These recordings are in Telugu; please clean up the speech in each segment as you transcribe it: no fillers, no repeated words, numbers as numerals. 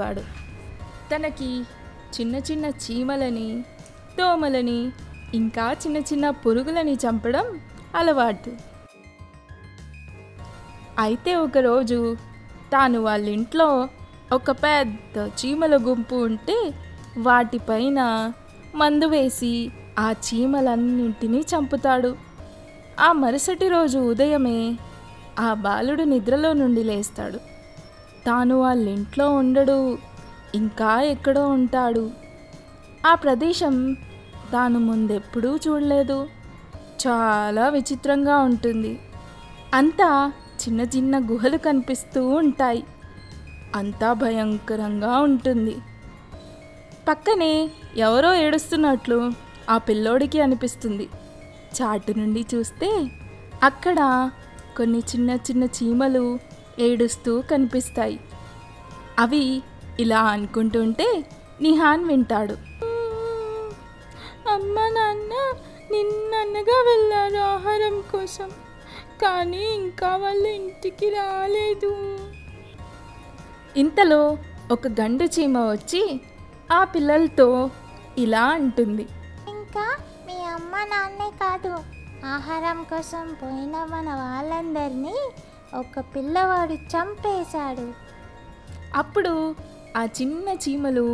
వాడు తనకి చిన్న చిన్న చీమలని దోమలని ఇంకా చిన్న చిన్న పురుగులని చంపడం అలవాటు. అయితే ఒక రోజు తాను వాళ్ళ ఇంట్లో ఒక పెద్ద చీమల గుంపు ఉంటే వాటిపైన మందు వేసి ఆ చీమలన్నింటినీ చంపుతాడు. ఆ మరుసటి రోజు ఉదయమే ఆ బాలుడు నిద్రలో నుండి లేస్తాడు. తాను వాళ్ళ ఇంట్లో ఉండడు, ఇంకా ఎక్కడో ఉంటాడు. ఆ ప్రదేశం తాను ముందెప్పుడూ చూడలేదు, చాలా విచిత్రంగా ఉంటుంది. అంతా చిన్న చిన్న గుహలు కనిపిస్తూ ఉంటాయి, అంతా భయంకరంగా ఉంటుంది. పక్కనే ఎవరో ఏడుస్తున్నట్లు ఆ పిల్లోడికి అనిపిస్తుంది. చాటు నుండి చూస్తే అక్కడ కొన్ని చిన్న చిన్న చీమలు ఏడుస్తూ కనిపిస్తాయి. అవి ఇలా అనుకుంటుంటే నిహాన్ వింటాడు, అమ్మ నాన్న నిన్నగా వెళ్ళారు ఆహారం కోసం, కానీ ఇంకా వాళ్ళు ఇంటికి రాలేదు. ఇంతలో ఒక గండు చీమ వచ్చి ఆ పిల్లలతో ఇలా అంటుంది, ఇంకా మీ అమ్మ నాన్నే కాదు, ఆహారం కోసం పోయిన మన వాళ్ళందరినీ ఒక పిల్లవాడు చంపేశాడు. అప్పుడు ఆ చిన్న చీమలు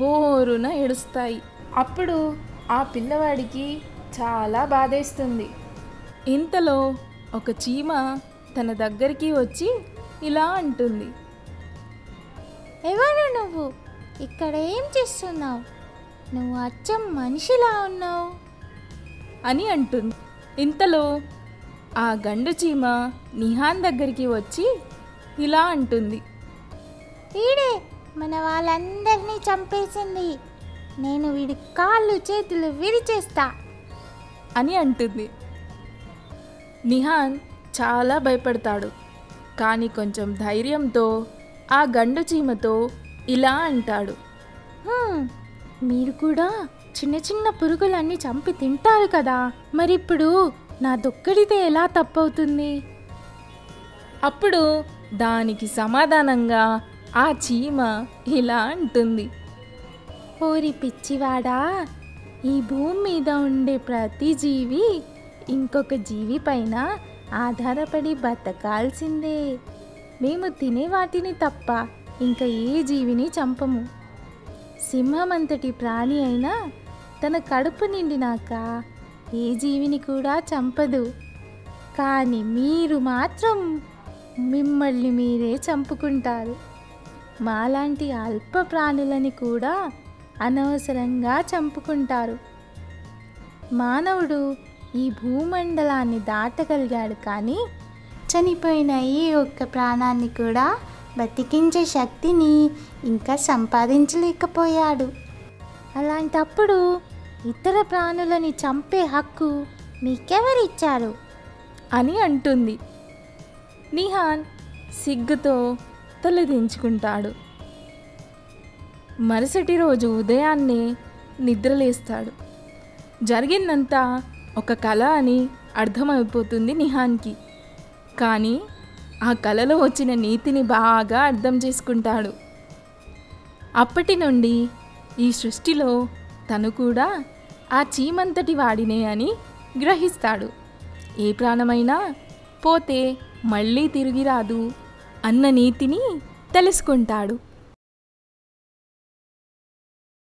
బోరున ఏడుస్తాయి. అప్పుడు ఆ పిల్లవాడికి చాలా బాధేస్తుంది. ఇంతలో ఒక చీమ తన దగ్గరికి వచ్చి ఇలా అంటుంది, ఎవరు నువ్వు? ఇక్కడ ఏం చేస్తున్నావు? నువ్వు అచ్చం మనిషిలా ఉన్నావు అని అంటుంది. ఇంతలో ఆ గండు చీమ నిహాన్ దగ్గరికి వచ్చి ఇలా అంటుంది, వీడే మన వాళ్ళందరినీ చంపేసింది, నేను వీడి కాళ్ళు చేతులు విరిచేస్తా అని అంటుంది. నిహాన్ చాలా భయపడతాడు, కానీ కొంచెం ధైర్యంతో ఆ గండు చీమతో ఇలా అంటాడు, మీరు కూడా చిన్న చిన్న పురుగులన్నీ చంపి తింటారు కదా, మరిప్పుడు నా దొక్కడితే ఎలా తప్పవుతుంది? అప్పుడు దానికి సమాధానంగా ఆ చీమ ఇలా అంటుంది, ఓరి పిచ్చివాడా, ఈ భూమి మీద ఉండే ప్రతి జీవి ఇంకొక జీవి పైన ఆధారపడి బతకాల్సిందే. మేము తినే వాటిని తప్ప ఇంకా ఏ జీవిని చంపము. సింహమంతటి ప్రాణి అయినా తన కడుపు నిండినాక ఏ జీవిని కూడా చంపదు, కానీ మీరు మాత్రం మిమ్మల్ని మీరే చంపుకుంటారు. మాలాంటి అల్ప ప్రాణులని కూడా అనవసరంగా చంపుకుంటారు. మానవుడు ఈ భూమండలాన్ని దాటగలిగాడు, కానీ చనిపోయిన ఈ ఒక్క ప్రాణాన్ని కూడా బతికించే శక్తిని ఇంకా సంపాదించలేకపోయాడు. అలాంటప్పుడు ఇతర ప్రాణులని చంపే హక్కు మీకెవరిచ్చారు అని అంటుంది. నిహాన్ సిగ్గుతో తలదించుకుంటాడు. మరుసటి రోజు ఉదయాన్నే నిద్రలేస్తాడు. జరిగిందంతా ఒక కళ అని అర్థమైపోతుంది నిహాన్కి, కానీ ఆ కళలో వచ్చిన నీతిని బాగా అర్థం చేసుకుంటాడు. అప్పటి నుండి ఈ సృష్టిలో తను కూడా ఆ చీమంతటి వాడినే అని గ్రహిస్తాడు. ఏ ప్రాణమైనా పోతే మళ్ళీ తిరిగి రాదు అన్న నీతిని తెలుసుకుంటాడు.